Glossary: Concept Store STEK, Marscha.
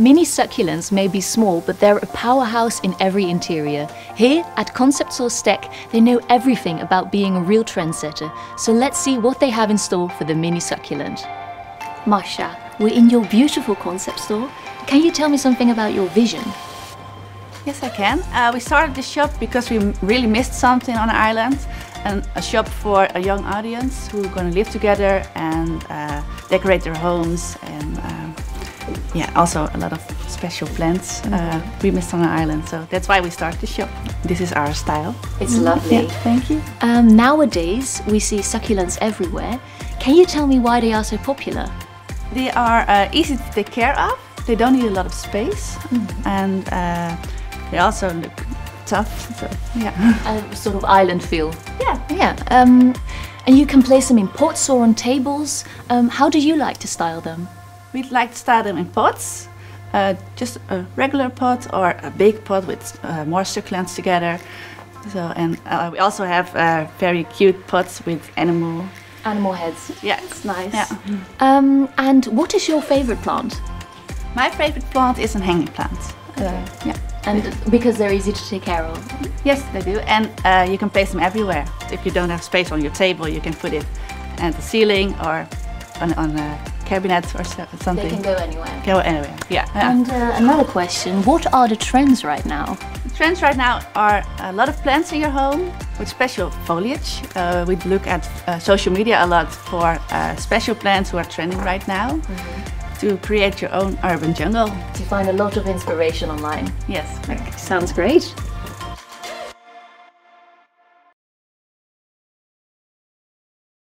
Mini succulents may be small, but they're a powerhouse in every interior. Here at Concept Store STEK, they know everything about being a real trendsetter. So let's see what they have in store for the mini succulent. Marscha, we're in your beautiful concept store. Can you tell me something about your vision? Yes, I can. We started this shop because we really missed something on our island, and a shop for a young audience who are going to live together and decorate their homes, and yeah, also a lot of special plants we missed on our island. So that's why we started the shop. This is our style. It's lovely. Yeah, thank you. Nowadays, we see succulents everywhere. Can you tell me why they are so popular? They are easy to take care of. They don't need a lot of space, and they also look tough, so yeah. A sort of island feel. Yeah, yeah. And you can place them in pots or on tables. How do you like to style them? We'd like to style them in pots, just a regular pot or a big pot with more succulents together. So, and we also have very cute pots with animal heads. Yeah, it's nice. Yeah. And what is your favorite plant? My favorite plant is a hanging plant. Okay. Yeah. And because they're easy to take care of? Yes, they do. And you can place them everywhere. If you don't have space on your table, you can put it at the ceiling or on a cabinet or something. They can go anywhere. Go anywhere, yeah. And another question, what are the trends right now? The trends right now are a lot of plants in your home with special foliage. We look at social media a lot for special plants who are trending right now. To create your own urban jungle. You find a lot of inspiration online. Yes. Sounds great.